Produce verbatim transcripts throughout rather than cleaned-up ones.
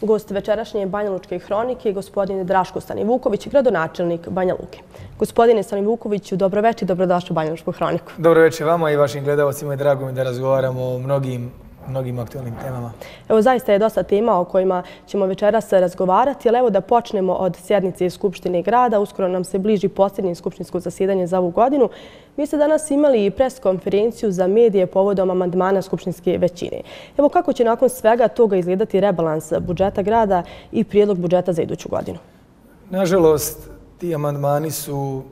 Gost večerašnje Banja Lučke hronike je gospodin Draško Stanivuković, gradonačelnik Banja Luke. Gospodine Stanivukoviću, dobroveče i dobrodošli u Banja Lučku hroniku. Dobroveče vama i vašim gledalcima i drago mi da razgovaramo o mnogim mnogim aktualnim temama. Evo, zaista je dosta tema o kojima ćemo večeras razgovarati, ali evo da počnemo od sjednice Skupštine grada. Uskoro nam se bliži posljednje skupštinsko zasjedanje za ovu godinu. Vi ste danas imali i preskonferenciju za medije povodom amandmana skupštinske većine. Evo, kako će nakon svega toga izgledati rebalans budžeta grada i prijedlog budžeta za iduću godinu? Nažalost, ti amandmani su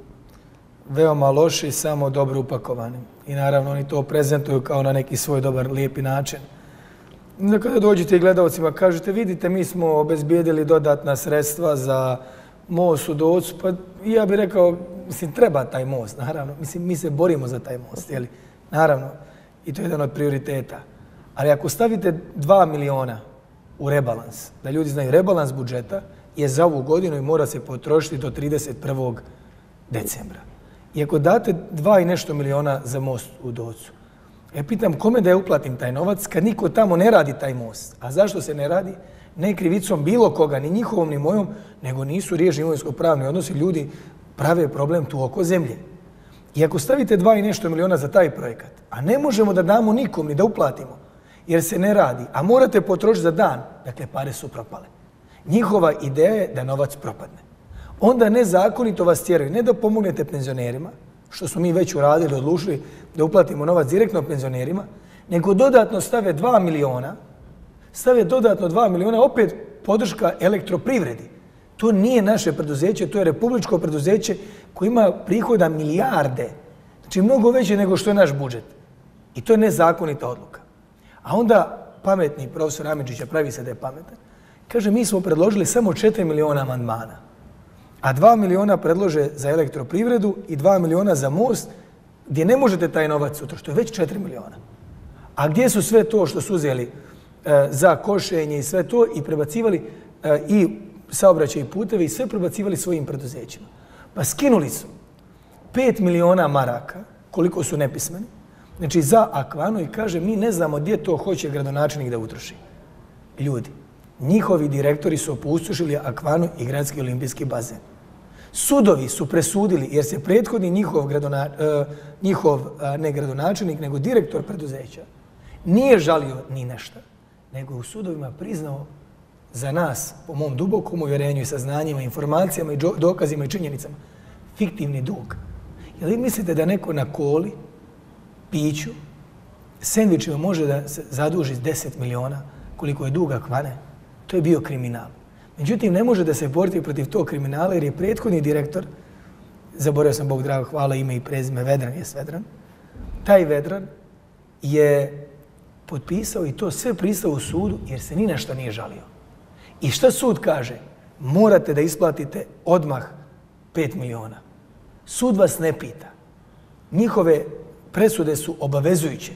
veoma loši, samo dobro upakovani. I naravno oni to prezentuju kao na neki svoj dobar, lijepi način. Kada dođete i gledalcima kažete, vidite, mi smo obezbijedili dodatna sredstva za most u Docu, pa ja bih rekao, mislim, treba taj most, naravno. Mislim, mi se borimo za taj most, jeli? Naravno. I to je jedan od prioriteta. Ali ako stavite dva miliona u rebalans, da ljudi znaju, rebalans budžeta je za ovu godinu i mora se potrošiti do trideset prvog decembra. I ako date dva i nešto miliona za most u Docu, ja pitam kome da ja uplatim taj novac kad niko tamo ne radi taj most. A zašto se ne radi? Ne krivicom bilo koga, ni njihovom ni mojom, nego nisu riješeni imovinsko-pravni odnosi, ljudi prave problem tu oko zemlje. I ako stavite dva i nešto miliona za taj projekat, a ne možemo da damo nikom ni da uplatimo, jer se ne radi, a morate potrošiti za dan, dakle pare su propale. Njihova ideja je da novac propadne. Onda nezakonito vas tjeraju, ne da pomognete penzionerima, što smo mi već uradili, odlučili da uplatimo novac direktno penzionerima, nego dodatno stave dva miliona, stave dodatno dva miliona, opet podrška elektroprivredi. To nije naše preduzeće, to je republičko preduzeće koje ima prihoda milijarde, znači mnogo veće nego što je naš budžet. I to je nezakonita odluka. A onda pametni profesor Ramićića, pravi se da je pametan, kaže mi smo predložili samo četiri miliona amandmana, a dva miliona predlože za elektroprivredu i dva miliona za most, gdje ne možete taj novac sutra, što je već četiri miliona. A gdje su sve to što su uzeli za košenje i sve to i prebacivali i saobraćaj i putevi i sve prebacivali svojim preduzećima. Pa skinuli su pet miliona maraka, koliko su nepismeni, znači za Aquano i kaže mi ne znamo gdje to hoće gradonačelnik da utroši. Ljudi, njihovi direktori su opustošili Aquano i Gradski olimpijski bazen. Sudovi su presudili jer se prethodni njihov, njihov ne gradonačelnik, nego direktor preduzeća nije žalio ni nešto, nego u sudovima priznao za nas, po mom dubokom uvjerenju i saznanjima, informacijama i dokazima i činjenicama, fiktivni dug. Je li mislite da neko na koli, piću, sendvičima može da se zaduži deset miliona koliko je duga Aquane? To je bio kriminal. Međutim, ne može da se boriti protiv tog kriminala jer je prethodni direktor, zaboravio sam, Bog drago, hvala, ime i prezime, Vedran, jes Vedran, taj Vedran je potpisao i to sve pristao u sudu jer se ni na šta nije žalio. I šta sud kaže? Morate da isplatite odmah pet miliona. Sud vas ne pita. Njihove presude su obavezujuće.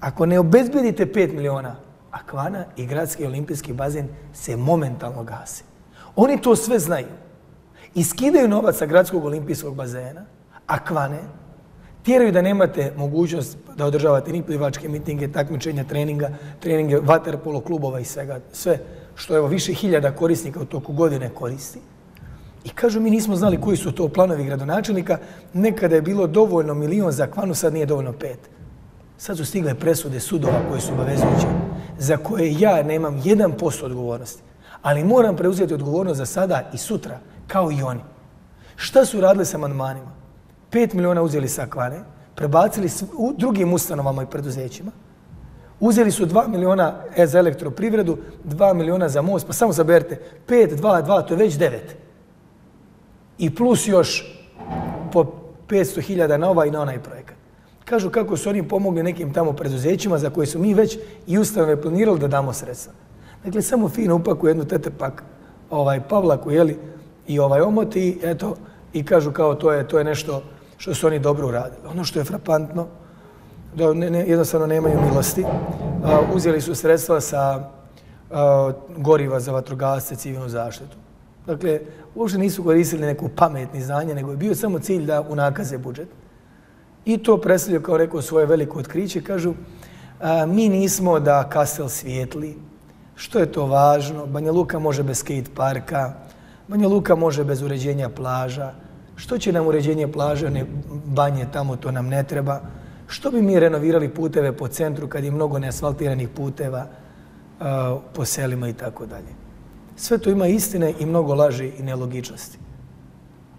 Ako ne obezbedite pet miliona, Aquana i Gradski olimpijski bazen se momentalno gase. Oni to sve znaju. Iskidaju novac sa Gradskog olimpijskog bazena, Aquane, tjeraju da nemate mogućnost da održavate ni plivačke mitinge, takmičenja, treninga, treninge vaterpolo klubova i svega, sve što evo više hiljada korisnika u toku godine koristi. I kažu mi nismo znali koji su to planovi gradonačelnika, nekada je bilo dovoljno milion za Aquanu, sad nije dovoljno pet. Sad su stigle presude sudova koje su obavezujuće, za koje ja nemam jedan posto odgovornosti, ali moram preuzeti odgovornost za sada i sutra, kao i oni. Šta su radili sa amandmanima? pet miliona uzeli sa Aquane, prebacili u drugim ustanovama i preduzećima, uzeli su dva miliona za elektroprivredu, dva miliona za most, pa samo zaberite, pet, dva, dva, to je već devet. I plus još po petsto hiljada na ovaj i na onaj projekat. Kažu kako su oni pomogli nekim tamo preduzećima za koje su mi već i ustanove planirali da damo sredstva. Dakle, samo fino upakuju jednu tetepak pavlaku i ovaj omot i eto, i kažu kao to je nešto što su oni dobro uradili. Ono što je frapantno, da jednostavno nemaju milosti, uzeli su sredstva sa goriva za vatrogasce, civilnu zaštitu. Dakle, uopšte nisu koristili neko pametno znanje, nego je bio samo cilj da unakaze budžet. I to predstavljaju, kao rekao, svoje veliko otkriće. Kažu, mi nismo da kastel svijetli, Što je to važno? Banja Luka može bez skate parka, Banja Luka može bez uređenja plaža. Što će nam uređenje plaža, ne banje tamo, to nam ne treba. Što bi mi renovirali puteve po centru kad je mnogo neasfaltiranih puteva po selima i tako dalje. Sve to ima istine i mnogo laži i nelogičnosti.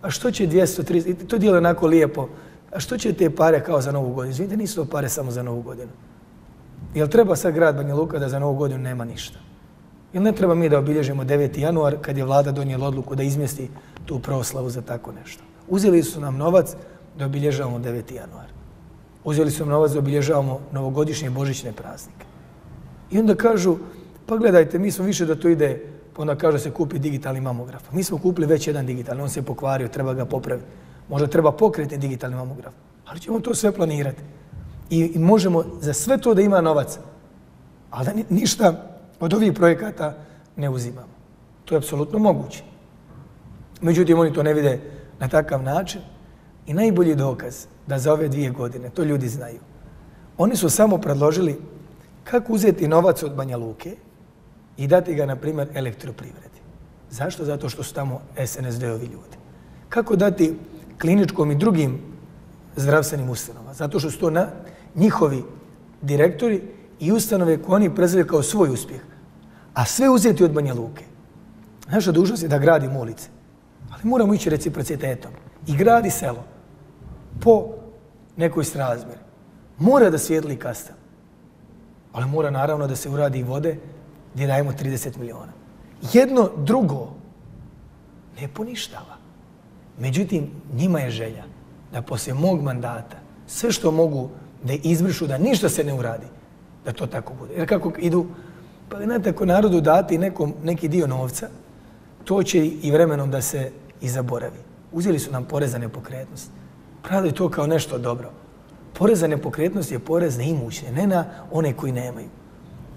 A što će dvjesto trideset, to dijelo je onako lijepo, a što će te pare kao za Novu godinu? Izvinite, nisu to pare samo za Novu godinu. Jel treba sad grad Banja Luka da za Novu godinu nema ništa? Jel ne treba mi da obilježimo deveti januar kad je vlada donijela odluku da izmjesti tu proslavu za tako nešto? Uzeli su nam novac da obilježavamo deveti januar. Uzeli su nam novac da obilježavamo novogodišnje božićne praznike. I onda kažu, pa gledajte, mi smo više da to ide, onda kažu da se kupi digitalni mamograf. Mi smo kupili već jedan digitalni, on se je pokvario, treba ga popraviti. Možda treba pokretni digitalni mamograf, ali ćemo to sve planirati. I možemo za sve to da ima novac, ali da ništa od ovih projekata ne uzimamo. To je apsolutno moguće. Međutim, oni to ne vide na takav način. I najbolji dokaz da za ove dvije godine, to ljudi znaju, oni su samo predložili kako uzeti novac od Banja Luke i dati ga, na primjer, Elektroprivredi. Zašto? Zato što su tamo S N S D-ovi ljudi. Kako dati kliničkom i drugim zdravstvenim ustanovama? Zato što su to njihovi direktori i ustanove koje oni preziraju kao svoj uspjeh. A sve uzeti od Banja Luke. Naša dužnost je da gradimo ulice. Ali moramo ići reciprocitetom. I grad i selo po nekoj srazmjeri. Mora da svijetli kastan. Ali mora naravno da se uradi i vode gdje dajemo trideset miliona. Jedno drugo ne poništava. Međutim, njima je želja da poslije mog mandata sve što mogu da izbrišu, da ništa se ne uradi, da to tako bude. Jer kako idu, pa znate, ako narodu dati neki dio novca, to će i vremenom da se i zaboravi. Uzeli su nam porez za nepokretnost. Pravdaju to kao nešto dobro. Porez za nepokretnost je porez na imućne, ne na one koji nemaju.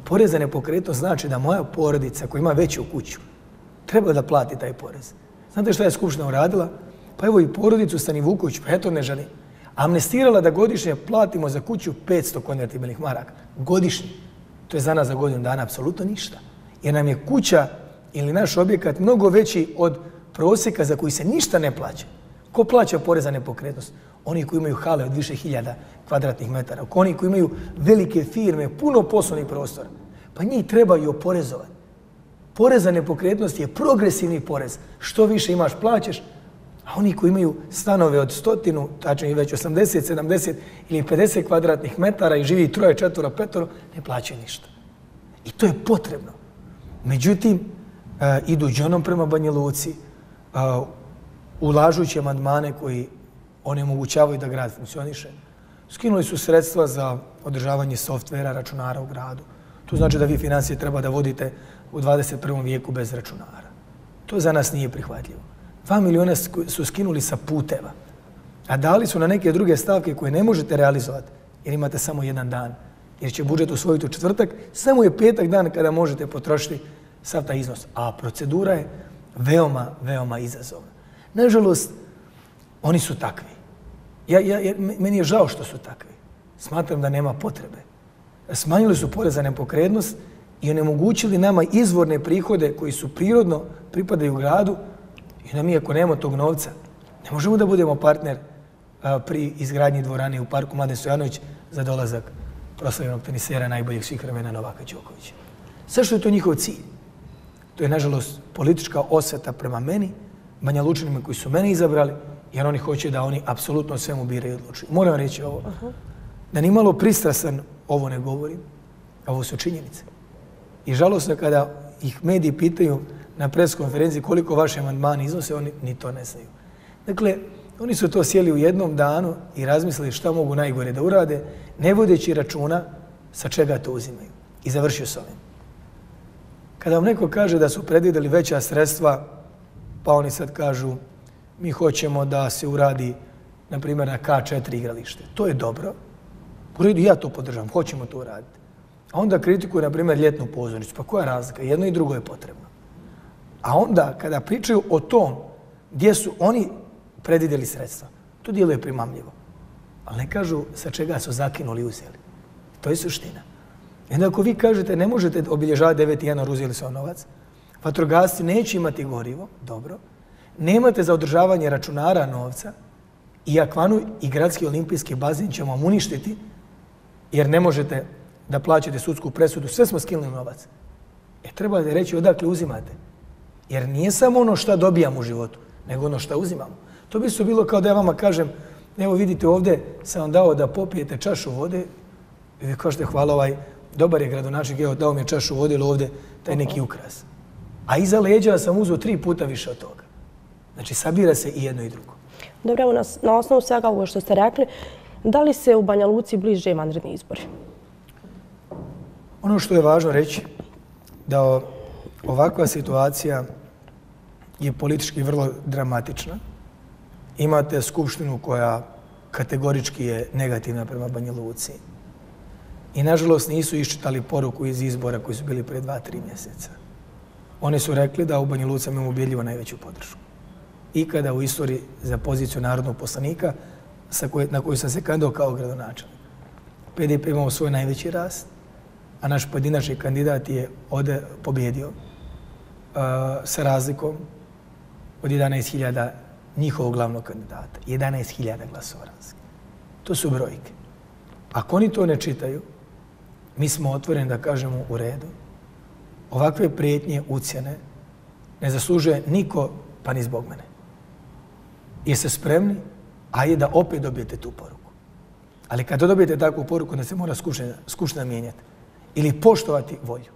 Porez za nepokretnost znači da moja porodica koja ima veću kuću treba da plati taj porez. Znate šta je Skupština uradila? Pa evo i porodicu Stanivuković, pa eto ne želi, amnestirala da godišnje platimo za kuću petsto konvertibilnih maraka. Godišnje. To je za nas za godinu dana apsolutno ništa. Jer nam je kuća ili naš objekat mnogo veći od prosjeka za koji se ništa ne plaća. Ko plaća porez za nepokretnost? Oni koji imaju hale od više hiljada kvadratnih metara, oni koji imaju velike firme, puno poslovnih prostora, pa njih trebaju oporezovati. Porez za nepokretnost je progresivni porez. Što više imaš, plaćaš, a oni koji imaju stanove od stotinu, tačno i već osamdeset, sedamdeset ili pedeset kvadratnih metara i živi troje, četvora, petoro, ne plaćaju ništa. I to je potrebno. Međutim, idu džonom prema Banja Luci, ulažući amandmane koji onemogućavaju da grad funkcioniše. Skinuli su sredstva za održavanje softvera, računara u gradu. To znači da vi financije treba da vodite u dvadeset prvom vijeku bez računara. To za nas nije prihvatljivo. Dva miliona su skinuli sa puteva, a dali su na neke druge stavke koje ne možete realizovati jer imate samo jedan dan, jer će budžet usvojiti u četvrtak, samo je petak dan kada možete potrošiti sav taj iznos. A procedura je veoma, veoma izazovna. Nažalost, oni su takvi. Meni je žao što su takvi. Smatram da nema potrebe. Smanjili su porez za nepokretnost i onemogućili nama izvorne prihode koji su prirodno pripadaju gradu i da mi, ako nema tog novca, ne možemo da budemo partner pri izgradnji dvorane u parku Mladen Stojanović za dolazak proslavljenog tenisera najboljeg svih vremena Novaka Đokovića. Zašto je to njihov cilj? To je, nažalost, politička osveta prema meni, Banja Lučanima koji su mene izabrali, jer oni hoće da oni apsolutno o svemu biraju i odlučuju. Moram reći ovo, da ni malo pristrasan ovo ne govorim, ovo su činjenice. I žalosno kada ih mediji pitaju na preskonferenciji koliko vaše amandmani iznose, oni ni to ne znaju. Dakle, oni su to sjeli u jednom danu i razmislili šta mogu najgore da urade, ne vodeći računa sa čega to uzimaju. I završio s ovim. Kada vam neko kaže da su predvidjeli veća sredstva, pa oni sad kažu mi hoćemo da se uradi, na primjer, na K četiri igralište. To je dobro. U redu, ja to podržavam, hoćemo to uraditi. A onda kritikuju, na primjer, ljetnu pozornicu. Pa koja je razlika? Jedno i drugo je potrebno. A onda, kada pričaju o tom gdje su oni predvidjeli sredstva, to djeluje primamljivo. Ali ne kažu sa čega su zakinuli i uzeli. To je suština. I onda ako vi kažete ne možete obilježavati deveti januar, uzeli se novac, vatrogasci neće imati gorivo, dobro, nemate za održavanje računara novca i Aquano i Gradski olimpijski bazen ćemo vam uništiti jer ne možete da plaćate sudsku presudu, sve smo skinuli novac. E trebate reći odakle uzimate. Jer nije samo ono što dobijamo u životu, nego ono što uzimamo. To bi se bilo kao da ja vama kažem, evo vidite ovdje sam vam dao da popijete čašu vode i vi kažete hvala ovaj, dobar je gradonačnik, evo dao mi je čašu vode ili ovdje taj neki ukras. A iza leđa sam uzeo tri puta više od toga. Znači sabira se i jedno i drugo. Dobro, evo na osnovu svega ovo što ste rekli, da li se u Banja Luci bliže vanredni izbori? Ono što je važno reći, da ovakva situacija je politički vrlo dramatična. Imate skupštinu koja kategorički je negativna prema Banja Luci. I nažalost nisu iščitali poruku iz izbora koji su bili pre dva, tri mjeseca. Oni su rekli da u Banja Luci imamo ubjedljivo najveću podršku. Ikada u istoriji za poziciju narodnog poslanika na koju sam se kandidao kao gradonačelnik. P D P imao svoj najveći rast, a naš pojedinačni kandidat je ovdje pobjedio sa razlikom od jedanaest hiljada njihovog glavnog kandidata. jedanaest hiljada glasova razlike. To su brojke. Ako oni to ne čitaju, mi smo otvoreni da kažemo u redu. Ovakve prijetnje, ucjene ne zaslužuje niko pa ni zbog mene. Jeste spremni, a je da opet dobijete tu poruku. Ali kada dobijete takvu poruku, onda se mora skupština mijenjati. Ili poštovati volju.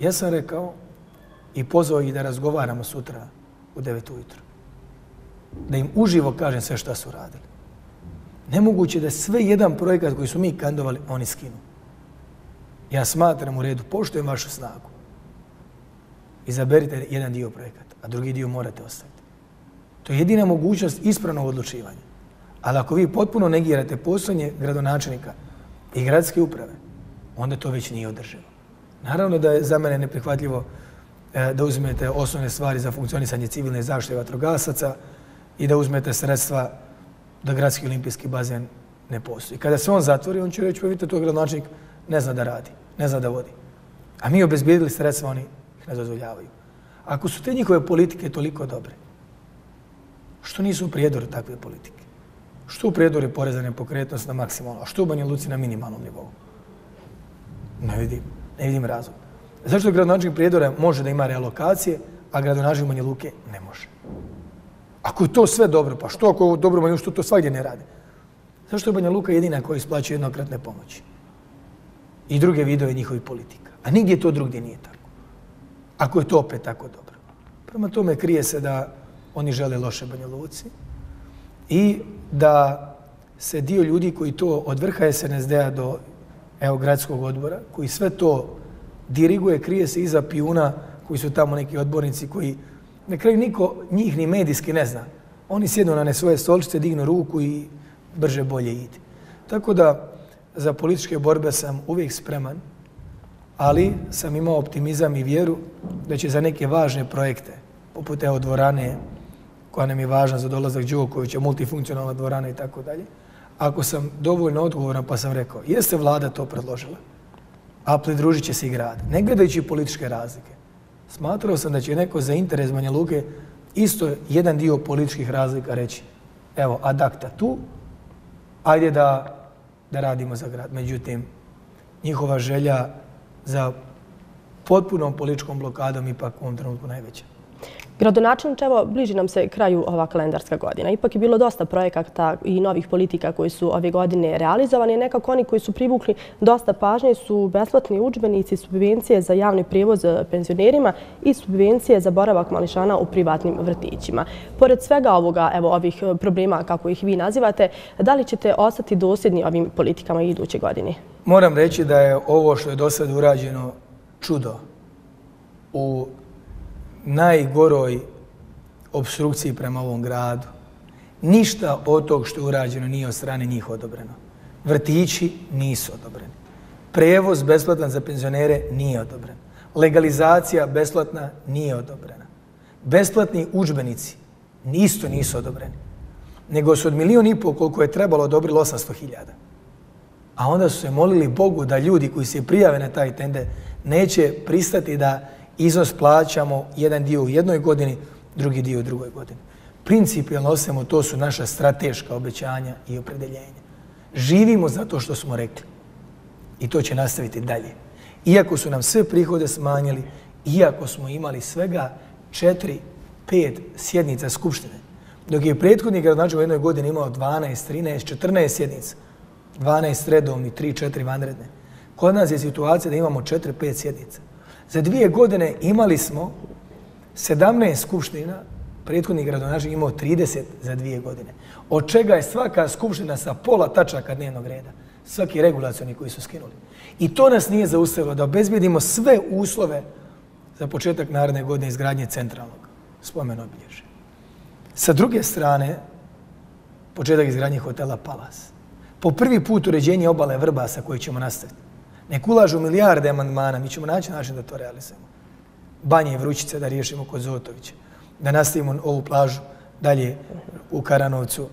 Ja sam rekao i pozvao ih da razgovaramo sutra u devet ujutru. Da im uživo kažem sve šta su radili. Nemoguće da sve jedan projekat koji su mi kandidovali, oni skinu. Ja smatram u redu, poštujem vašu snagu. Izaberite jedan dio projekata, a drugi dio morate ostaviti. To je jedina mogućnost ispravnog odlučivanja. Ali ako vi potpuno negirate postojanje gradonačelnika i gradske uprave, onda to već nije održivo. Naravno da je za mene neprihvatljivo da uzmete osnovne stvari za funkcionisanje civilne zaštite vatrogasaca i da uzmete sredstva da Gradski olimpijski bazen ne postoji. Kada se on zatvori, on će reći, pa vidite, to gradonačelnik ne zna da radi, ne zna da vodi. A mi obezbijedili sredstva, oni ih ne dozvoljavaju. Ako su te njihove politike toliko dobre, što nisu u Prijedoru takve politike? Što u Prijedoru je poreza nepokretnost na maksimalno, a što u Banja Luci na minimalnom nivou? Ne vidim, ne vidim razlog. Zašto gradonačelnik Prijedora može da ima realokacije, a gradonačelnik Banja Luke ne može? Ako je to sve dobro, pa što ako je dobro Banja Luka, što to svakdje ne rade? Zašto je Banja Luka jedina koja isplaćuje jednokratne pomoći? I druge vidove njihovih politika. A nigdje to drugdje nije tako. Ako je to opet tako dobro. Prema tome krije se da oni žele loše Banja Luci i da se dio ljudi koji to od vrha S N S D-a do evo, gradskog odbora, koji sve to diriguje, krije se iza pijuna, koji su tamo neki odbornici koji, na kraju niko njih ni medijski ne zna. Oni sjednu na ne svoje stolice, dignu ruku i brže bolje ide. Tako da, za političke borbe sam uvijek spreman, ali sam imao optimizam i vjeru da će za neke važne projekte, poput evo dvorane, koja nam je važna za dolazak Đokovića, multifunkcionalna dvorana i tako dalje, ako sam dovoljno odgovoran pa sam rekao, jeste vlada to predložila, a pridružit će se i grad, ne gledajući političke razlike. Smatrao sam da će neko za interes Banja Luke isto jedan dio političkih razlika reći, evo, ad acta tu, ajde da, da radimo za grad. Međutim, njihova želja za potpunom političkom blokadom ipak u ovom trenutku najveća. Gradonačelniče, evo, bliži nam se kraju ova kalendarska godina. Ipak je bilo dosta projekata i novih politika koji su ove godine realizovani. Nekako oni koji su privukli dosta pažnje su besplatni udžbenici, subvencije za javni prijevoz penzionerima i subvencije za boravak mališana u privatnim vrtićima. Pored svega ovoga, evo, ovih problema kako ih vi nazivate, da li ćete ostati dosljedni ovim politikama iduće godine? Moram reći da je ovo što je do sada urađeno čudo u najgoroj obstrukciji prema ovom gradu. Ništa od tog što je urađeno nije od strane njih odobreno. Vrtići nisu odobreni. Prevoz besplatan za penzionere nije odobren. Legalizacija besplatna nije odobrena. Besplatni udžbenici isto nisu odobreni. Nego su od milijon i pol koliko je trebalo odobrilo osamsto hiljada. a onda su se molili Bogu da ljudi koji se prijave na taj tender neće pristati da iznos plaćamo jedan dio u jednoj godini, drugi dio u drugoj godini. Principijalno osvemo, to su naša strateška obećanja i opredeljenja. Živimo zato što smo rekli i to će nastaviti dalje. Iako su nam sve prihode smanjili, iako smo imali svega četiri, pet sjednica Skupštine, dok je prethodni gradonačelnik u jednoj godini imao dvanaest, trinaest, četrnaest sjednica, dvanaest redovni, tri, četiri vanredne. Kod nas je situacija da imamo četiri, pet sjednica. Za dvije godine imali smo sedamnaest skupština, prethodni gradonačelnik imao trideset za dvije godine, od čega je svaka skupština sa pola tačaka dnevnog reda, svaki regulacioni koji su skinuli. I to nas nije zaustavilo da obezbijedimo sve uslove za početak naredne godine izgradnje centralnog spomen obilježja. Sa druge strane, početak izgradnje hotela Palace. Po prvi put uređenje obale Vrbasa koji ćemo nastaviti. Nek ulažu milijarde amandmana, mi ćemo naći način da to realizujemo. Banje i Vrućice da riješimo kod Zotovića, da nastavimo ovu plažu dalje u Karanovcu,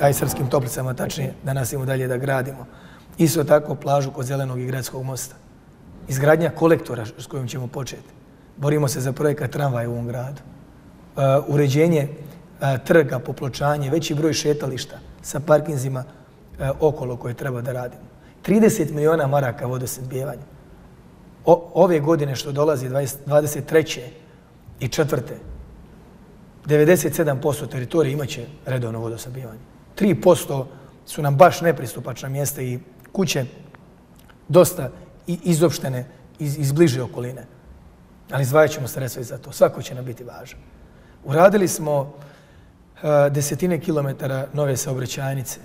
a i Srpskim Toplicama tačnije, da nastavimo dalje da gradimo. Isto tako plažu kod Zelenog i Gradskog mosta. Izgradnja kolektora s kojim ćemo početi. Borimo se za projekat tramvaja u ovom gradu. Uređenje trga, popločanje, veći broj šetališta sa parkinzima okolo koje treba da radimo. trideset miliona maraka vodosnabdijevanja. Ove godine što dolazi, dvadeset treće i četvrte, devedeset sedam posto teritorije imaće redovno vodosnabdijevanje. tri posto su nam baš nepristupačna mjesta i kuće dosta izopštene iz bliže okoline. Ali izdvajat ćemo sredstva i za to. Svako će nam biti važan. Uradili smo desetine kilometara nove saobraćajnice,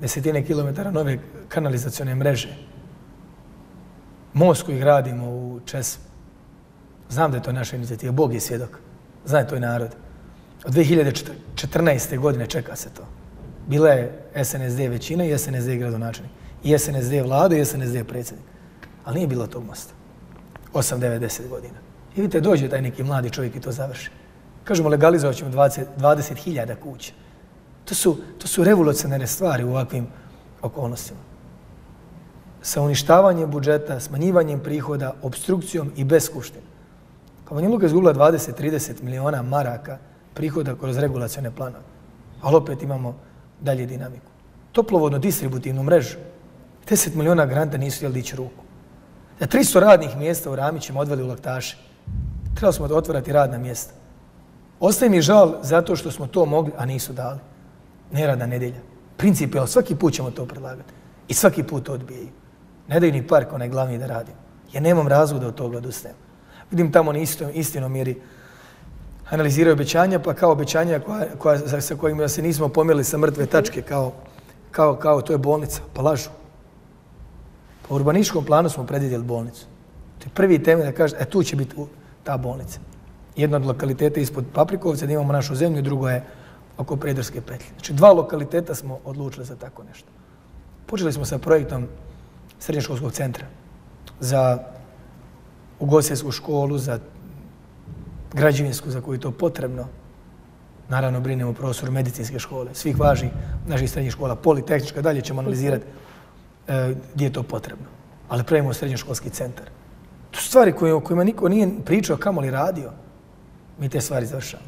desetine kilometara nove kanalizacione mreže. Most koji gradimo u Česlu. Znam da je to naša inicijativa. Bog je svjedok. Zna je to i narod. Od dvije hiljade četrnaeste. godine čeka se to. Bila je S N S D većina i S N S D gradonačelnik. I S N S D vlada i S N S D predsjednik. Ali nije bilo tog mosta. osam, devet, deset godina. I vidite, dođe taj neki mladi čovjek i to završi. Kažemo, legalizovat ćemo dvadeset hiljada kuća. To su revolucionarne stvari u ovakvim okolnostima. Sa uništavanjem budžeta, smanjivanjem prihoda, obstrukcijom i bez skupštine. Banja Luka je izgubila dvadeset do trideset miliona maraka prihoda kroz regulacione planove. Ali opet imamo dalje dinamiku. Toplovodno-distributivnu mrežu. deset miliona granta nisu htjeli dići ruku. Za tristo radnih mjesta u Ramićima odveli u Laktaši. Trebali smo da otvarati radna mjesta. Ostaje mi žal zato što smo to mogli, a nisu dali. Neradna nedelja. Principijalno, svaki put ćemo to predlagati. I svaki put to odbijaju. Ne daju ni park, onaj glavni da radim. Ja nemam razloga da od toga odustajem. Vidim tamo na istinomjeri analiziraju obećanja, pa kao obećanja sa kojima se nismo pomjerili sa mrtve tačke, kao to je bolnica, pa lažu. U urbaničkom planu smo predvidjeli bolnicu. To je prvi temelj da kaže, e tu će biti ta bolnica. Jedna od lokaliteta ispod Paprikovce, da imamo našu zemlju, drugo je oko Predorske petlje. Znači, dva lokaliteta smo odlučili za tako nešto. Počeli smo sa projektom srednjoškolskog centra za ugostiteljsku školu, za građevinsku za koju je to potrebno. Naravno, brinemo prostor medicinske škole, svih važnih naših srednjih škola, politehnička, dalje ćemo analizirati gdje je to potrebno. Ali pravimo srednjoškolski centar. To su stvari o kojima niko nije pričao, kamo li radio. Mi te stvari završamo.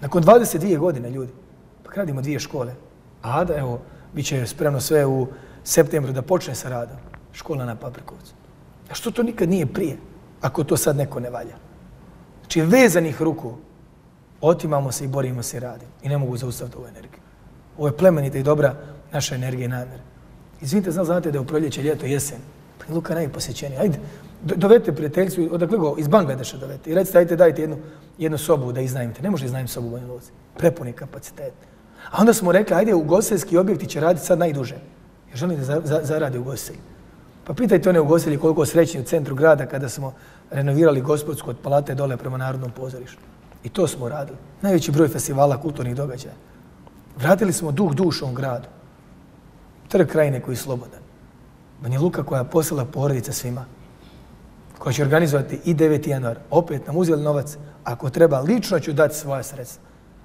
Nakon dvadeset dvije godine, ljudi, pa radimo dvije škole. Ada, evo, bit će spremno sve u septembru da počne sa radom. Škola na Paprikovcu. A što to nikad nije prije, ako to sad neko ne valja? Znači, vezanih ruku otimamo se i borimo se i radimo. I ne mogu zaustaviti ovu energiju. Ovo je plemenita i dobra naša energija i namjera. Izvinite, znate da je u proljeće, ljeto, jesen. Banja Luka je najposjećenija. Ajde, dovete prijateljicu, odakle go, iz Bangladeša dovete. I recite, ajde, dajte jednu sobu da iznajmite. Ne možete iznajmiti sobu u Banja Luci. Prepuni kapacitet. A onda smo rekli, ajde, ugostiteljski objekti će raditi sad najduže. Jer želim da zarade ugostitelji. Pa pitajte one ugostitelji koliko srećni u centru grada kada smo renovirali Gospodsku od palate dole prema Narodnom pozorištu. I to smo radili. Najveći broj festivala, kulturnih događaja. Vratili smo duh dušom gradu. Trg krajine koji je slobodan. Banja Luka koja je poslala porodica svima. Koja će organizovati i deveti januar. Opet nam uzeli novac. Ako treba, lično ću dati svoje sredstva.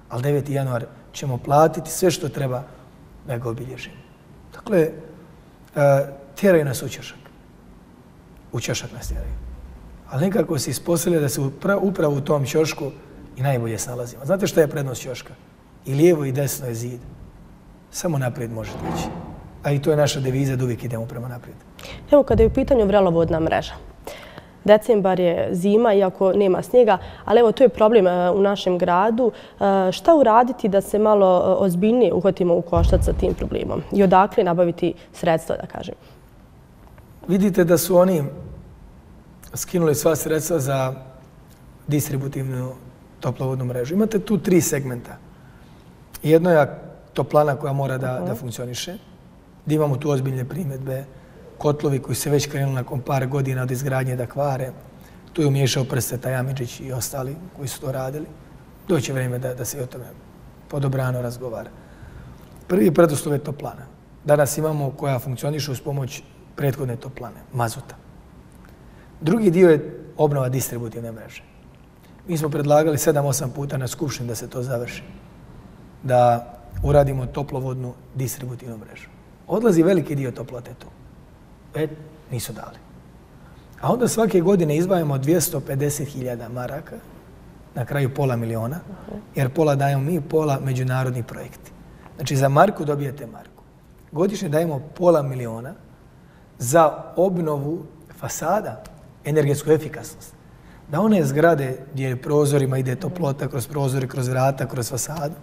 Ali deveti januar ćemo platiti sve što treba da ga obilježimo. Dakle, tjeraju nas u Češak. U Češak nas tjeraju. Ali nekako se ispostavlja da se upravo u tom ćošku i najbolje snalazimo. Znate što je prednost ćoška? I lijevo i desno je zid. Samo naprijed možete ići. A i to je naša deviza da uvijek idemo prema naprijed. Evo, kada je u pitanju vrelovodna mreža. Decembar je zima, iako nema snijega, ali evo, to je problem u našem gradu. Šta uraditi da se malo ozbiljnije uhvatimo u koštac sa tim problemom? I odakle nabaviti sredstva, da kažem? Vidite da su oni skinuli sva sredstva za distributivnu toplovodnu mrežu. Imate tu tri segmenta. Jedno je toplana koja mora da funkcioniše, gdje imamo tu ozbiljne primjedbe, kotlovi koji se već krenuli nakon par godina od izgradnje da kvare. Tu je umiješao prste Tajamičić i ostali koji su to radili. Doće vrijeme da se o tome podobrano razgovara. Prvi preduslov je toplana. Danas imamo koja funkcioniše uz pomoć prethodne toplane, mazuta. Drugi dio je obnova distributivne mreže. Mi smo predlagali sedam osam puta na Skupštini da se to završi, da uradimo toplovodnu distributivnu mrežu. Odlazi veliki dio toplote tu. E, nisu dali. A onda svake godine izvajamo dvjesto pedeset hiljada maraka, na kraju pola miliona, jer pola dajemo mi, pola međunarodni projekti. Znači, za marku dobijete marku. Godišnje dajemo pola miliona za obnovu fasada, energetsku efikasnost. Da one zgrade gdje prozorima ide toplota kroz prozori, kroz vrata, kroz fasadu,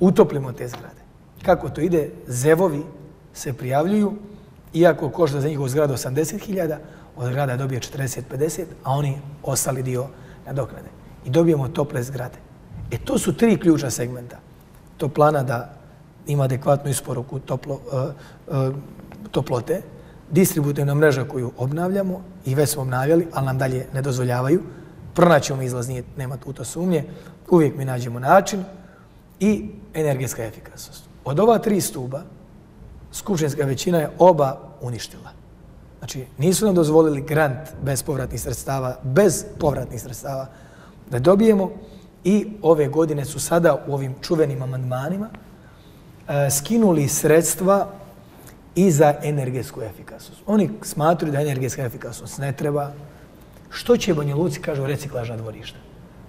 utoplimo te zgrade. Kako to ide, zevovi se prijavljuju, iako košta za njihovu zgradu osamdeset hiljada, od grada dobije četrdeset do pedeset, a oni ostali dio nadoknade. I dobijemo tople zgrade. E, to su tri ključna segmenta. Toplana da ima adekvatnu isporuku toplote, distributivna mreža koju obnavljamo i već smo obnavljali, ali nam dalje ne dozvoljavaju. Pronaćemo izlaz, nema tu to sumnje. Uvijek mi nađemo način. I energetska efikasnost. Od ova tri stuba, skupštinska većina je oba uništila. Znači, nisu nam dozvolili grant bez povratnih sredstava, bez povratnih sredstava da dobijemo i ove godine su sada u ovim čuvenim amandmanima skinuli sredstva i za energetsku efikasnost. Oni smatruju da energetska efikasnost ne treba. Što će Banja Luci, kažu, reciklažna dvorišta?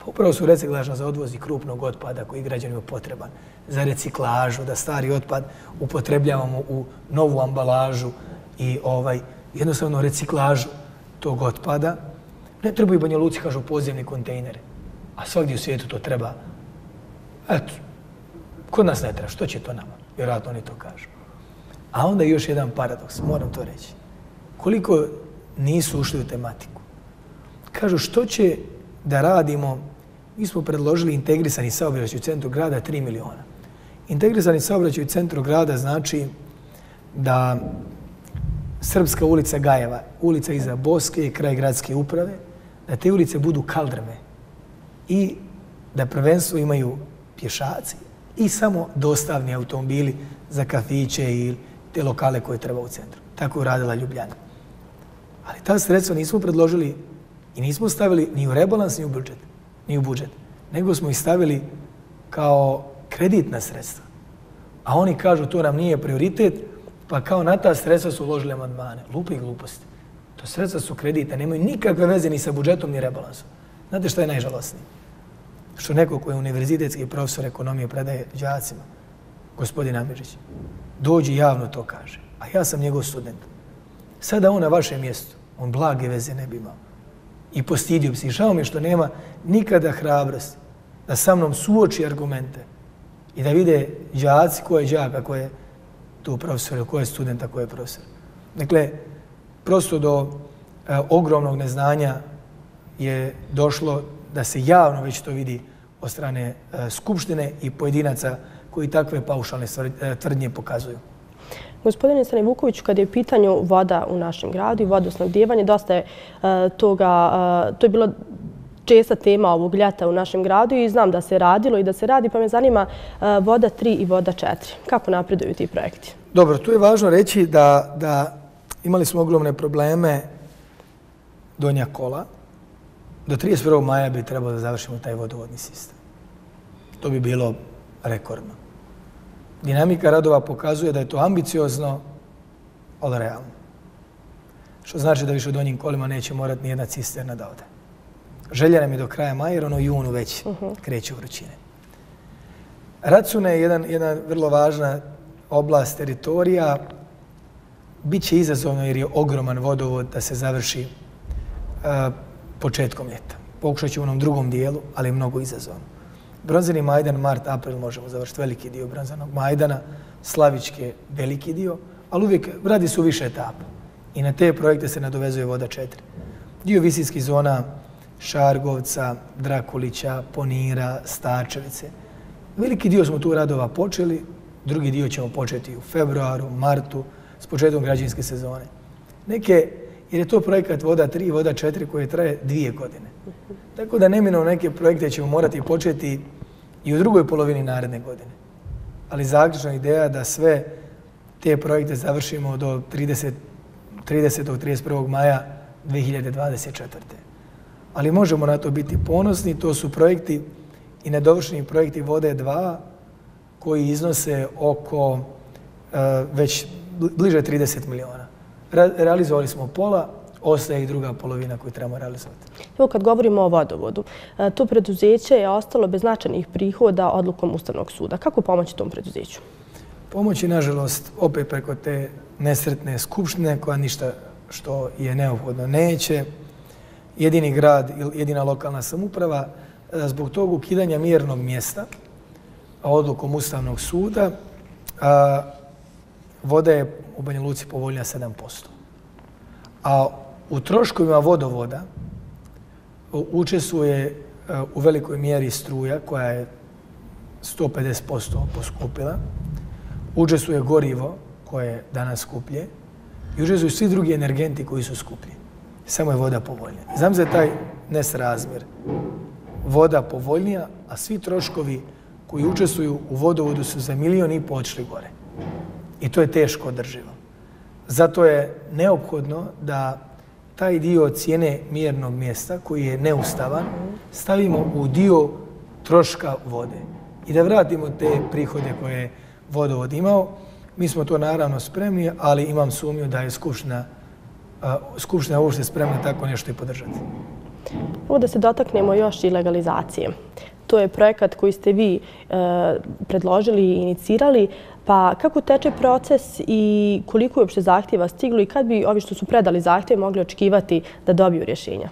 Upravo su reciklažna za odvoz i krupnog otpada koji građanima je potreban, za reciklažu, da stari otpad upotrebljavamo u novu ambalažu i jednostavno reciklažu tog otpada. Ne treba i Banja Luci, kažu, podzemne kontejnere, a svakdje u svijetu to treba. Eto, kod nas ne treba, što će to nama? Vjerojatno oni to kažu. A onda još jedan paradoks, moram to reći. Koliko nisu ušli u tematiku? Kažu, što će da radimo. Mi smo predložili integrisani saobraćaj u centru grada tri miliona. Integrisani saobraćaj u centru grada znači da Srpska ulica Gajeva, ulica iza Boske i kraj gradske uprave, da te ulice budu kaldrme i da prvenstvo imaju pješaci i samo dostavni automobili za kafiće i te lokale koje treba u centru. Tako je radila Ljubljana. Ali ta sredstva nismo predložili i nismo stavili ni u rebalans, ni u budžet, ni u budžet, nego smo ih stavili kao kreditna sredstva. A oni kažu to nam nije prioritet, pa kao na ta sredstva su uložili amandmane. Lupe i gluposti. To sredstva su kreditna, nemaju nikakve veze ni sa budžetom, ni rebalansom. Znate šta je najžalosnije? Što neko koji je univerzitetski profesor ekonomije predaje đacima, gospodin Amidžić, dođe javno to kaže. A ja sam njegov student. Sada on na vašem mjestu, on blage veze ne bi imao. I postidio bi se. I žao mi je što nema nikada hrabrosti da sa mnom suoči argumente i da vide đaci ko je đak, a ko je tu profesor, ili ko je student, a ko je profesor. Dakle, prosto do ogromnog neznanja je došlo da se javno već to vidi od strane Skupštine i pojedinaca koji takve paušalne tvrdnje pokazuju. Gospodine Stanivukoviću, kada je u pitanju voda u našem gradu i vodosnabdijevanje, dosta je toga, to je bilo česta tema ovog ljeta u našem gradu i znam da se radilo i da se radi, pa me zanima Voda tri i Voda četiri. Kako napreduju ti projekti? Dobro, tu je važno reći da imali smo ogromne probleme donja kola. Do trideset prvog maja bi trebalo da završimo taj vodovodni sistem. To bi bilo rekordno. Dinamika radova pokazuje da je to ambiciozno, ali realno. Što znači da više u donjim kolima neće morati nijedna cisterna da ode. Želja nam je do kraja maja jer ono u junu već kreće vrućine. Racuna je jedna vrlo važna oblast teritorija. Biće izazovno jer je ogroman vodovod da se završi početkom ljeta. Pokušat ću u onom drugom dijelu, ali je mnogo izazovno. Bronzeni majdan, mart, april možemo završiti veliki dio bronzenog majdana, slavičke veliki dio, ali uvijek radi su više etapa. I na te projekte se nadovezuje Voda četiri. Dio visinskih zona Šargovca, Drakulića, Ponira, Stačevice. Veliki dio smo tu radova počeli, drugi dio ćemo početi u februaru, martu, s početkom građevinske sezone. Neke, jer je to projekat Voda tri i Voda četiri koje traje dvije godine. Tako da neminovno neke projekte ćemo morati početi i u drugoj polovini naredne godine. Ali zaključna ideja je da sve te projekte završimo do tridesetog trideset prvog maja dve hiljade dvadeset četvrte. Ali možemo na to biti ponosni. To su projekti i nedovršeni projekti Vode dva koji iznose oko već bliže trideset miliona. Realizovali smo pola, ostaje i druga polovina koju trebamo realizovati. Evo kad govorimo o vodovodu, to preduzeće je ostalo bez značajnih prihoda odlukom Ustavnog suda. Kako pomoći tom preduzeću? Pomoći, nažalost, opet preko te nesretne skupštine koja ništa što je neophodno neće. Jedini grad, jedina lokalna samouprava, zbog tog ukidanja mjernog mjesta odlukom Ustavnog suda, voda je u Banja Luci povoljna sedam posto. A u troškovima vodovoda učestvuje u velikoj mjeri struja koja je sto pedeset posto poskupila, učestvuje gorivo koje je danas skuplje i učestvuju svi drugi energenti koji su skuplji. Samo je voda povoljnija. Znam za taj nesrazmjer. Voda povoljnija, a svi troškovi koji učestvuju u vodovodu su za milijon i po odšli gore. I to je teško održivo. Zato je neophodno da taj dio cijene mjernog mjesta, koji je neustavan, stavimo u dio troška vode i da vratimo te prihode koje je vodovod imao. Mi smo to naravno spremni, ali imam sumnju da je Skupština uopšte spremna tako nešto i podržati. Evo da se dotaknemo još i legalizacije. To je projekat koji ste vi predložili i inicirali. Pa kako teče proces i koliko je uopšte zahtjeva stiglo i kad bi ovi što su predali zahtjeve mogli očekivati da dobiju rješenja?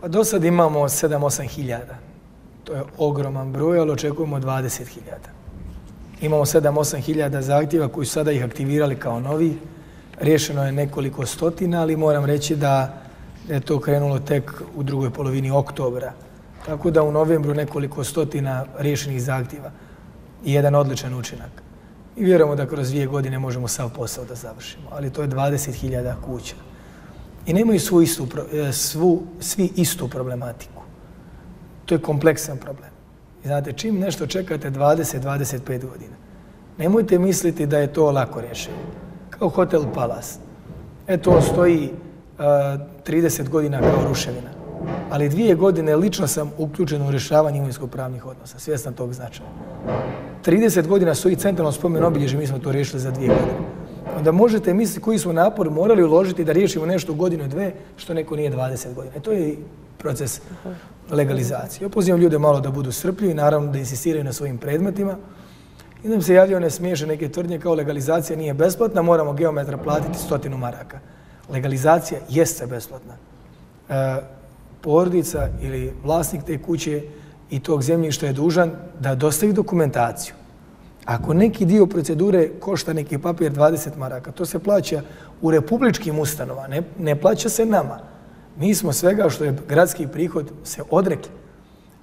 Pa do sad imamo sedam do osam hiljada. To je ogroman broj, ali očekujemo dvadeset hiljada. Imamo sedam do osam hiljada zahtjeva koji su sada ih aktivirali kao novi. Rješeno je nekoliko stotina, ali moram reći da je to krenulo tek u drugoj polovini oktobra. Tako da u novembru nekoliko stotina rješenih zahtjeva i jedan odličan učinak. I vjerujemo da kroz dvije godine možemo sav posao da završimo, ali to je dvadeset hiljada kuća. I nemaju svi istu problematiku. To je kompleksan problem. Znate, čim nešto čekate dvadeset do dvadeset pet godina, nemojte misliti da je to lako rješeno. Kao Hotel Palace. Eto, on stoji trideset godina kao ruševina. Ali dvije godine lično sam uključen u rješavanje imovinsko-pravnih odnosa. Svjestan tog značaja. trideset godina stoji centralno spomen obilježje, mi smo to riješili za dvije godine. Onda možete misliti koji smo napor morali uložiti da riješimo nešto u godinu dve, što neko nije dvadeset godina. To je proces legalizacije. Pozivam ljude malo da budu strpljivi, naravno da insistiraju na svojim predmetima. I da im se javljaju one smiješne neke tvrdnje kao legalizacija nije besplatna, moramo geometra platiti stotinu maraka. Legalizacija jeste besplatna. Porodica ili vlasnik te kuće i tog zemljišta je dužan da dostavi dokumentaciju. Ako neki dio procedure košta neki papir dvadeset maraka, to se plaća u republičkim ustanovama, ne plaća se nama. Mi smo svega što je gradski prihod se odrekli,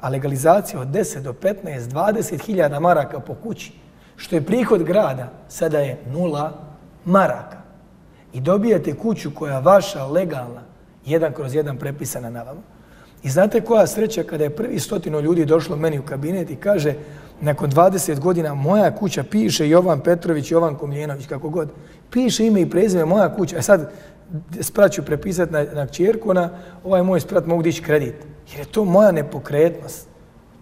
a legalizacija od deset do petnaest, dvadeset hiljada maraka po kući, što je prihod grada, sada je nula maraka. I dobijete kuću koja je vaša legalna, jedan kroz jedan prepisana na vama. I znate koja sreća kada je prvi stotino ljudi došlo meni u kabinet i kaže nakon dvadeset godina moja kuća piše Jovan Petrović, Jovan Komljenović, kako god. Piše ime i prezime moja kuća. A sad sprat ću prepisati na kćerku, na ovaj moj sprat mogu dići kredit. Jer je to moja nepokretnost.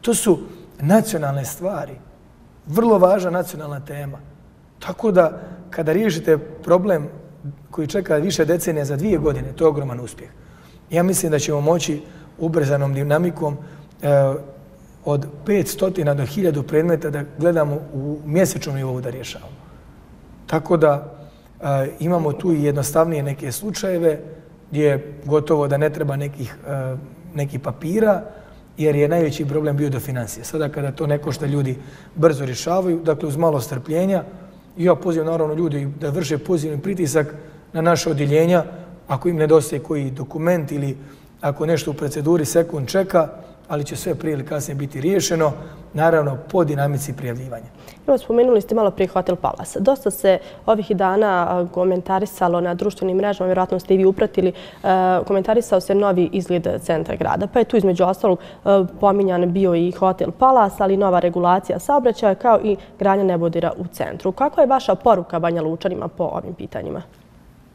To su nacionalne stvari. Vrlo važna nacionalna tema. Tako da kada riješite problem koji čeka više decenija za dvije godine, to je ogroman uspjeh. Ja mislim da ćemo moći ubrzanom dinamikom od petsto do hiljadu predmeta da gledamo u mjesečnom nivou da rješavamo. Tako da imamo tu i jednostavnije neke slučajeve gdje gotovo da ne treba nekih papira, jer je najveći problem bio do financije. Sada kada to ne košta, ljudi brzo rješavaju, dakle uz malo strpljenja. Ja pozivam naravno ljudi da vrše pozitivni pritisak na naše odjeljenja, ako im nedostaje koji dokument ili ako nešto u proceduri sekund čeka, ali će sve prije ili kasnije biti riješeno, naravno po dinamici prijavljivanja. Evo, spomenuli ste malo prije Hotel Palace. Dosta se ovih dana komentarisalo na društvenim mrežama, vjerojatno ste i vi upratili, komentarisao se novi izgled centra grada. Pa je tu između ostalog pominjan bio i Hotel Palace, ali i nova regulacija saobraćaja kao i gradnja nebodera u centru. Kakva je vaša poruka Banja Lučanima po ovim pitanjima?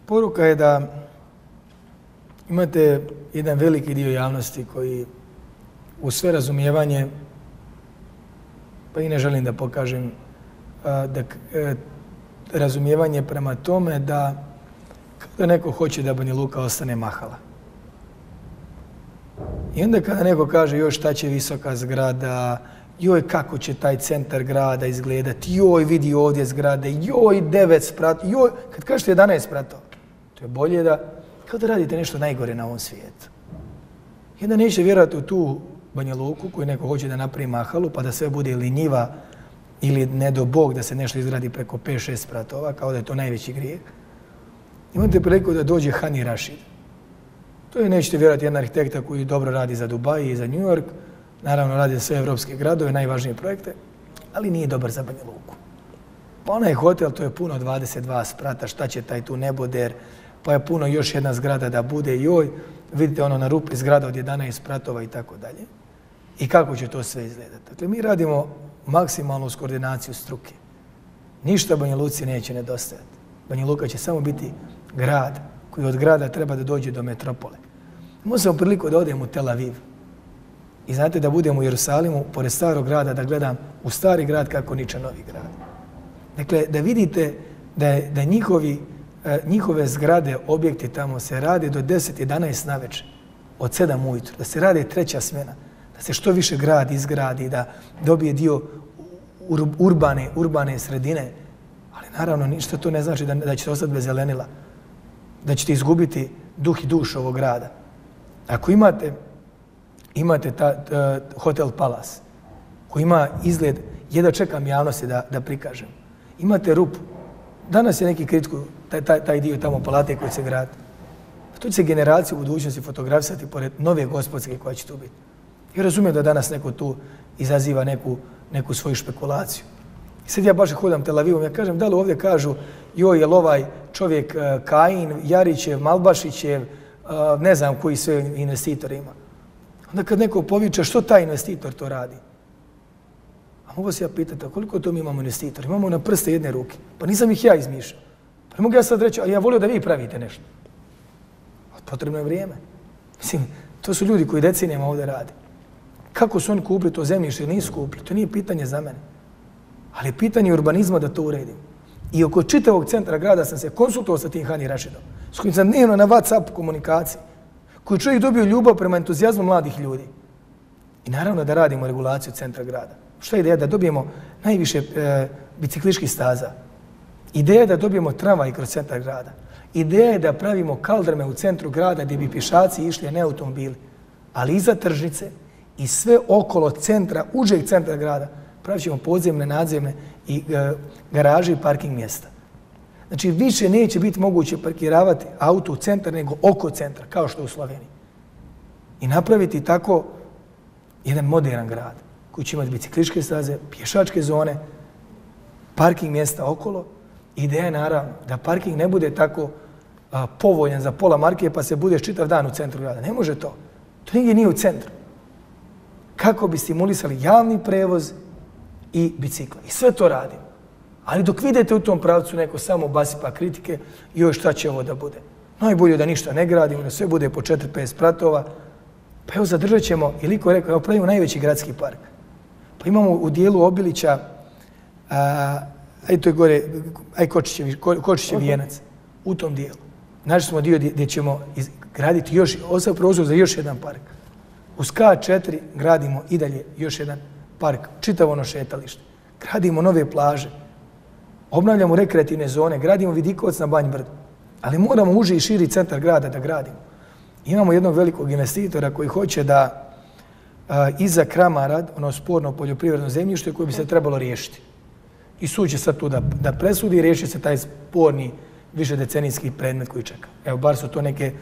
Poruka je da imate jedan veliki dio javnosti koji u sve razumijevanje, pa i ne želim da pokažem, da razumijevanje prema tome da kada neko hoće da Banja Luka ostane mahala. I onda kada neko kaže joj šta će visoka zgrada, joj kako će taj centar grada izgledati, joj vidi ovdje zgrade, joj devet spratova, joj, kad kažete jedanaest spratova, to je bolje da kao da radite nešto najgore na ovom svijetu. Jedan neće vjerati u tu Banja Luku koju neko hoće da napravi mahalu pa da sve bude ili njiva ili ne do Bog da se nešto izgradi preko pet šest spratova, kao da je to najveći grijeh. Imate priliku da dođe Hani Rashid. To je, nećete vjerati, jedan arhitekta koji dobro radi za Dubaj i za New York, naravno radi za sve evropske gradove, najvažnije projekte, ali nije dobar za Banja Luku. Pa onaj hotel, to je puno dvadeset dva sprata, šta će taj tu neboder, pa je puno još jedna zgrada da bude joj, vidite ono na rupi zgrada od jedanaest spratova i tako dalje. I kako će to sve izgledati? Dakle, mi radimo maksimalnu koordinaciju struke. Ništa Banja Luci neće nedostajati. Banja Luka će samo biti grad koji od grada treba da dođe do metropole. Imao sam priliku da odem u Tel Aviv i znate da budem u Jerusalimu pored starog grada da gledam u stari grad kako niče novi grad. Dakle, da vidite da njihovi njihove zgrade, objekti tamo se rade do deset jedanaest na večer, od sedam ujutru, da se rade treća smjena, da se što više grad izgradi, da dobije dio urbane sredine, ali naravno ništa to ne znači da ćete ostati bez zelenila, da ćete izgubiti duh i duš ovog grada. Ako imate Hotel Palace, koji ima izgled, jedva čekam javnosti da prikažem, imate rupu, danas je neki kritikuju taj dio tamo palate koji se gradi. Tu će se generacija u budućnosti fotografisati pored nove gospodske koja će tu biti. Ja razumijem da danas neko tu izaziva neku svoju špekulaciju. Sad ja baš hodam Tel Avivom, ja kažem da li ovdje kažu joj, je li ovaj čovjek Kajin, Jarićev, Malbašićev, ne znam koji sve investitor ima. Onda kad neko poviče što taj investitor to radi? A mogu se ja pitati, a koliko to mi imamo investitor? Imamo na prste jedne ruke. Pa nisam ih ja izmišljao. Pa ne mogu ja sad reći, ali ja volio da vi pravite nešto. Potrebno je vrijeme. Mislim, to su ljudi koji decenijama ovdje rade. Kako su oni kupili to zemljište ili nisu kupili, to nije pitanje za mene. Ali je pitanje urbanizma da to uredim. I oko čitavog centra grada sam se konsultovao sa tim Hani Rashidom, s kojim sam dnevno na WhatsApp komunikaciji, koji čovjek dobio ljubav prema entuzijazmu mladih ljudi. I naravno da radimo regulaciju centra grada. Šta je ideja? Da dobijemo najviše bicikliških staza. Ideja je da dobijemo tramvaj kroz centar grada. Ideja je da pravimo kaldrme u centru grada gdje bi pješaci išli, a ne automobili. Ali iza tržnice i sve okolo centra, užeg centra grada, pravit ćemo podzemne, nadzemne i garaže i parking mjesta. Znači, više neće biti moguće parkiravati auto u centar nego oko centra, kao što je u Sloveniji. I napraviti tako jedan modern grad koji će imati bicikliške staze, pješačke zone, parking mjesta okolo. Ideja je naravno da parking ne bude tako povoljan za pola marke pa se budeš čitav dan u centru grada. Ne može to. To nigdje nije u centru. Kako bi stimulisali javni prevoz i bicikla. I sve to radimo. Ali dok vidite u tom pravcu neko samo basipa kritike, joj šta će ovo da bude. Najbolje je da ništa ne gradimo, da sve bude po četiri pet spratova. Pa evo zadržat ćemo, ili ko je rekao, evo pravimo najveći gradski park. Pa imamo u dijelu Obilića, aj to je gore, aj Kočićev vijenac. u tom dijelu. Našli smo dio gdje ćemo graditi još, ostav prostor za još jedan park. Uz K četiri gradimo i dalje još jedan park, čitavo ono šetalište. Gradimo nove plaže, obnavljamo rekreativne zone, gradimo Vidikovac na Banj Brdu. Ali moramo uži i širi centar grada da gradimo. Imamo jednog velikog investitora koji hoće da a, iza Kramarad, ono sporno poljoprivredno zemljište koje bi se trebalo riješiti. I sud će sad tu da, da presudi i riješi se taj sporni višedecenijski predmet koji čeka. Evo, bar su to neke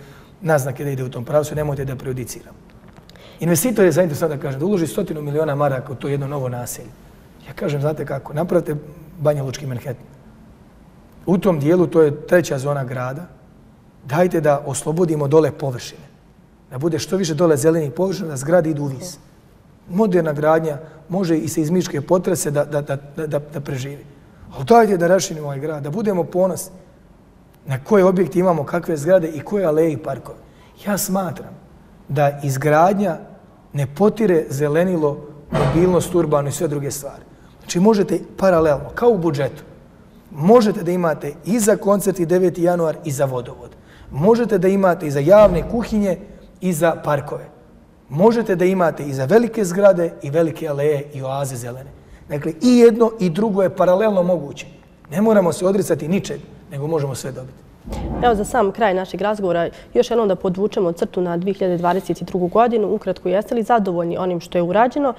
naznake da ide u tom pravcu, nemojte da prejudiciram. Investitor je zainteresovan da kažem da uloži stotinu miliona maraka u to jedno novo naselje. Ja kažem, znate kako, napravite Banja Lučki Manhattan. U tom dijelu, to je treća zona grada, dajte da oslobodimo dole površine. Da bude što više dole zelenih površina, da zgrade idu u vis. Moderna gradnja može i se izmičke potrese da, da, da, da, da preživi. Ali dajte da rašinimo ovaj grad, da budemo ponosni na koje objekte imamo, kakve zgrade i koje aleje i parkove. Ja smatram da izgradnja ne potire zelenilo, mobilnost, urbanu i sve druge stvari. Znači možete paralelno, kao u budžetu, možete da imate i za koncert i deveti januar i za vodovod. Možete da imate i za javne kuhinje i za parkove. Možete da imate i za velike zgrade i velike aleje i oaze zelene. Dakle, i jedno i drugo je paralelno moguće. Ne moramo se odricati ničeg, nego možemo sve dobiti. Evo, za sam kraj našeg razgovora, još jednom da podvučemo crtu na dvije hiljade dvadeset drugu. godinu. Ukratko, jeste li zadovoljni onim što je urađeno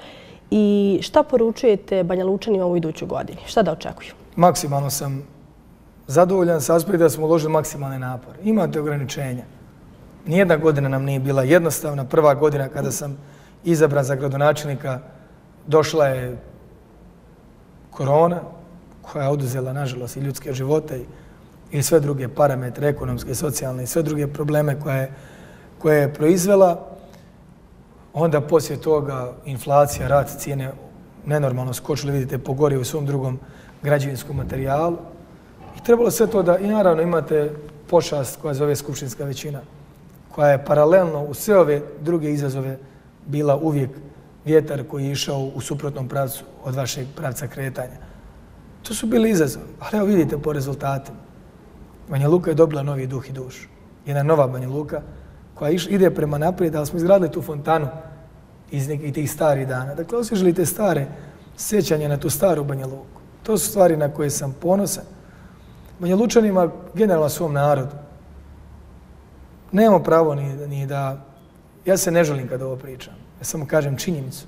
i šta poručujete Banja Lučanima u idućoj godini? Šta da očekuju? Maksimalno sam zadovoljan sa aspekta da smo uložili maksimalne napore. Imate ograničenja. Nijedna godina nam nije bila jednostavna. Prva godina kada sam izabran za gradonačelnika došla je korona koja je oduzela, nažalost, i ljudske živote i sve druge parametre, ekonomske, socijalne i sve druge probleme koje, koje je proizvela. Onda poslije toga inflacija, rast cijene nenormalno skočili, vidite, pogori u svom drugom građevinskom materijalu. I trebalo sve to da, i naravno imate pošast koja zove skupštinska većina, koja je paralelno u sve ove druge izazove bila uvijek vjetar koji je išao u suprotnom pravcu od vašeg pravca kretanja. To su bili izazovi, ali evo vidite po rezultatima. Banja Luka je dobila novi duh i dušu. Jedna nova Banja Luka koja ide prema naprijed, ali smo izgradili tu fontanu iz nekih tih starih dana. Dakle, osvježili te stare sjećanje na tu staru Banja Luku. To su stvari na koje sam ponosan. Banja Lučanima, generalno svom narodu, nemamo pravo ni, ni da... Ja se ne želim kada ovo pričam. Ja samo kažem činjenicu.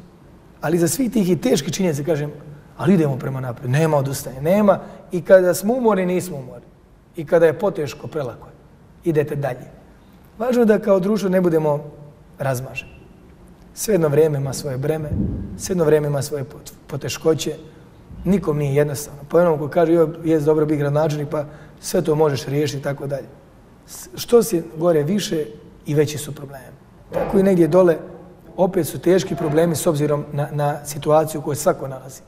Ali za svih tih i teški činjenice kažem, ali idemo prema naprijed. Nema odustajanja. Nema. I kada smo umori, nismo umori. I kada je poteško, prelako je. Idete dalje. Važno je da kao društvo ne budemo razmaženi. Sve jedno vrijeme ima svoje breme, sve jedno vrijeme ima svoje poteškoće. Nikom nije jednostavno. Pa jednom ko kaže, joj, jes dobro biti gradonačelnik, pa sve to možeš riješiti i tako dalje. Što si gore više i veći su problemi. Tako i negdje dole opet su teški problemi s obzirom na, na situaciju koju svako nalazi.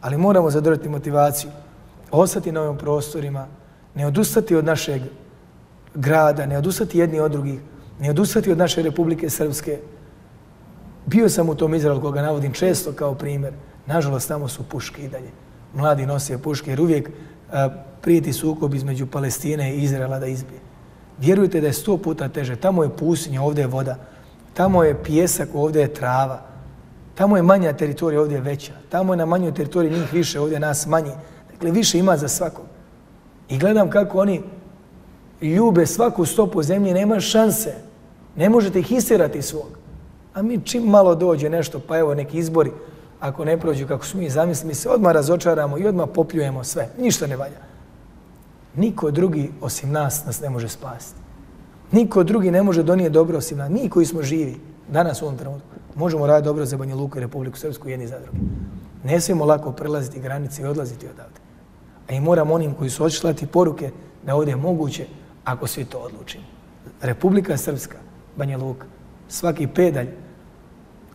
Ali moramo zadržati motivaciju, ostati na ovim prostorima, ne odustati od našeg grada, ne odustati jedni od drugih, ne odustati od naše Republike Srpske. Bio sam u tom Izraelu koga navodim često kao primjer. Nažalost, tamo su puške i dalje. Mladi nose puške jer uvijek a, prijeti sukob između Palestine i Izraela da izbije. Vjerujte da je sto puta teže. Tamo je pustinja, ovdje je voda. Tamo je pijesak, ovdje je trava. Tamo je manja teritorija, ovdje je veća. Tamo je na manjoj teritoriji njih više, ovdje nas manje. Dakle, više ima za svakog. I gledam kako oni ljube svaku stopu zemlje, nema šanse. Ne možete ih istirati svog. A mi čim malo dođe nešto, pa evo neki izbori, ako ne prođu kako smo mi zamislili, mi se odmah razočaramo i odmah popljujemo sve. Ništa ne valja. Niko drugi osim nas nas ne može spasiti. Niko drugi ne može donijeti dobro osim nas. Mi koji smo živi danas u ovom trenutku možemo raditi dobro za Banja Luku i Republiku Srpsku jedni za drugi. Ne smijemo lako prelaziti granice i odlaziti odavde. A i moramo onim koji su odšlati poruke da ovdje je moguće ako svi to odlučimo. Republika Srpska, Banja Luka, svaki pedalj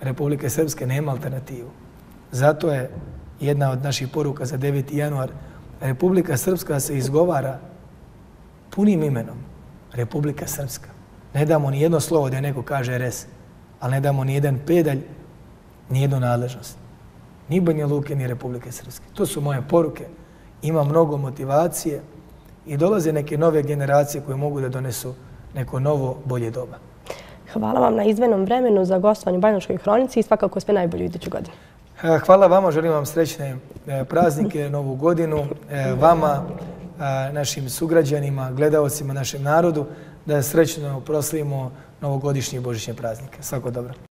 Republike Srpske nema alternativu. Zato je jedna od naših poruka za deveti januar Republika Srpska se izgovara punim imenom Republika Srpska. Ne damo ni jedno slovo da neko kaže R S, ali ne damo ni jedan pedalj, ni jednu nadležnost. Ni Banja Luke, ni Republike Srpske. To su moje poruke. Ima mnogo motivacije, i dolaze neke nove generacije koje mogu da donesu neko novo, bolje doba. Hvala vam na izdvojenom vremenu za gostovanje u Banja Lučkoj hronici i svakako sve najbolje u idućoj godini. Hvala vama, želim vam srećne praznike, novu godinu, vama, našim sugrađanima, gledaocima, našem narodu, da srećno proslavimo novogodišnje i božićne praznike. Svako dobro.